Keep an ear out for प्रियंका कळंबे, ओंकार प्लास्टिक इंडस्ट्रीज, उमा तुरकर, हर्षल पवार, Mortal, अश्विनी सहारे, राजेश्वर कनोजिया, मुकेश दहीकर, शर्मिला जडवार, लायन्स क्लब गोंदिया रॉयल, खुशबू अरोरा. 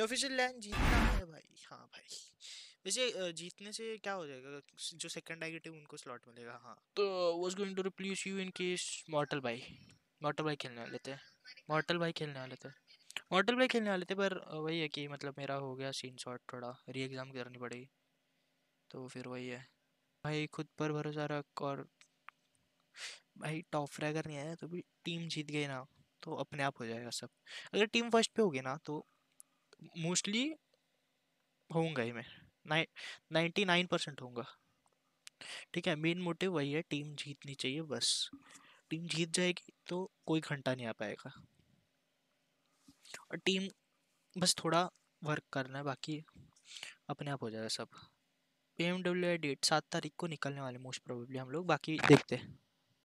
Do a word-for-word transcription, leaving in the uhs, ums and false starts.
ये ऑफिशियल लैन जीतना है भाई। हाँ भाई, वैसे जीतने से क्या हो जाएगा, जो सेकंड आएगी टीम उनको स्लॉट मिलेगा। हाँ तो was going to replace you in case Mortal भाई, मॉर्टल भाई खेलने वाले थे, मॉर्टल भाई खेलने वाले थे मॉर्टल भाई खेलने वाले थे पर वही है कि मतलब मेरा हो गया सीन शॉट, थोड़ा री एग्ज़ाम करनी पड़ेगी। तो फिर वही है भाई, खुद पर भरोसा रख। और भाई टॉप फ्रैग नहीं आया तो भी टीम जीत गई ना तो अपने आप हो जाएगा सब। अगर टीम फर्स्ट पे होगी ना तो मोस्टली होऊंगा ही मैं, नाइन नाइन्टी नाइन परसेंट होऊंगा। ठीक है, मेन मोटिव वही है, टीम जीतनी चाहिए बस। टीम जीत जाएगी तो कोई घंटा नहीं आ पाएगा। और टीम बस थोड़ा वर्क करना है, बाकी अपने आप हो जाएगा सब। P M W I date सात तारीख को निकलने वाले मोस्ट प्रोबेबली हम लोग, बाकी देखते हैं।